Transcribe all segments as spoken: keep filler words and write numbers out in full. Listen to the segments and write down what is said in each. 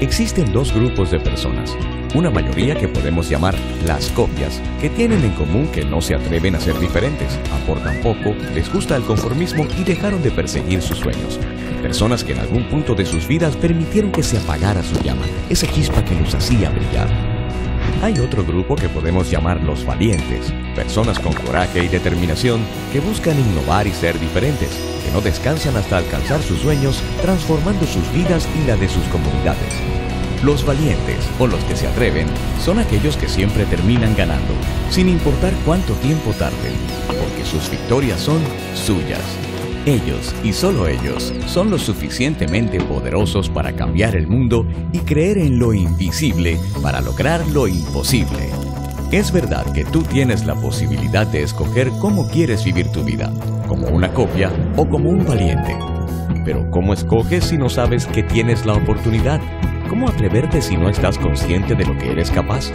Existen dos grupos de personas, una mayoría que podemos llamar las copias, que tienen en común que no se atreven a ser diferentes, aportan poco, les gusta el conformismo y dejaron de perseguir sus sueños. Personas que en algún punto de sus vidas permitieron que se apagara su llama, esa chispa que los hacía brillar. Hay otro grupo que podemos llamar los valientes, personas con coraje y determinación que buscan innovar y ser diferentes, que no descansan hasta alcanzar sus sueños, transformando sus vidas y la de sus comunidades. Los valientes, o los que se atreven, son aquellos que siempre terminan ganando, sin importar cuánto tiempo tarden, porque sus victorias son suyas. Ellos, y solo ellos, son lo suficientemente poderosos para cambiar el mundo y creer en lo invisible para lograr lo imposible. Es verdad que tú tienes la posibilidad de escoger cómo quieres vivir tu vida, como una copia o como un valiente. Pero ¿cómo escoges si no sabes que tienes la oportunidad? ¿Cómo atreverte si no estás consciente de lo que eres capaz?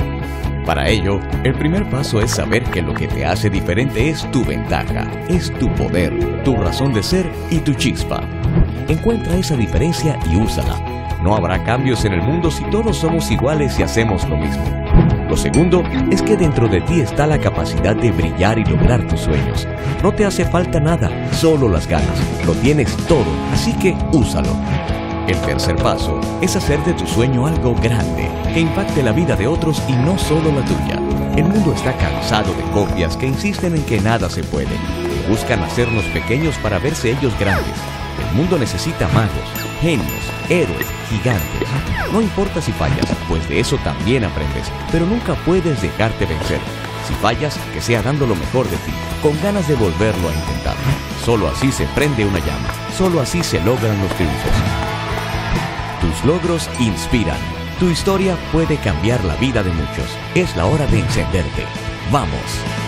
Para ello, el primer paso es saber que lo que te hace diferente es tu ventaja, es tu poder, tu razón de ser y tu chispa. Encuentra esa diferencia y úsala. No habrá cambios en el mundo si todos somos iguales y hacemos lo mismo. Lo segundo es que dentro de ti está la capacidad de brillar y lograr tus sueños. No te hace falta nada, solo las ganas. Lo tienes todo, así que úsalo. El tercer paso es hacer de tu sueño algo grande, que impacte la vida de otros y no solo la tuya. El mundo está cansado de copias que insisten en que nada se puede, que buscan hacernos pequeños para verse ellos grandes. El mundo necesita magos, genios, héroes, gigantes. No importa si fallas, pues de eso también aprendes, pero nunca puedes dejarte vencer. Si fallas, que sea dando lo mejor de ti, con ganas de volverlo a intentar. Solo así se prende una llama, solo así se logran los triunfos. Tus logros inspiran. Tu historia puede cambiar la vida de muchos. Es la hora de encenderte. ¡Vamos!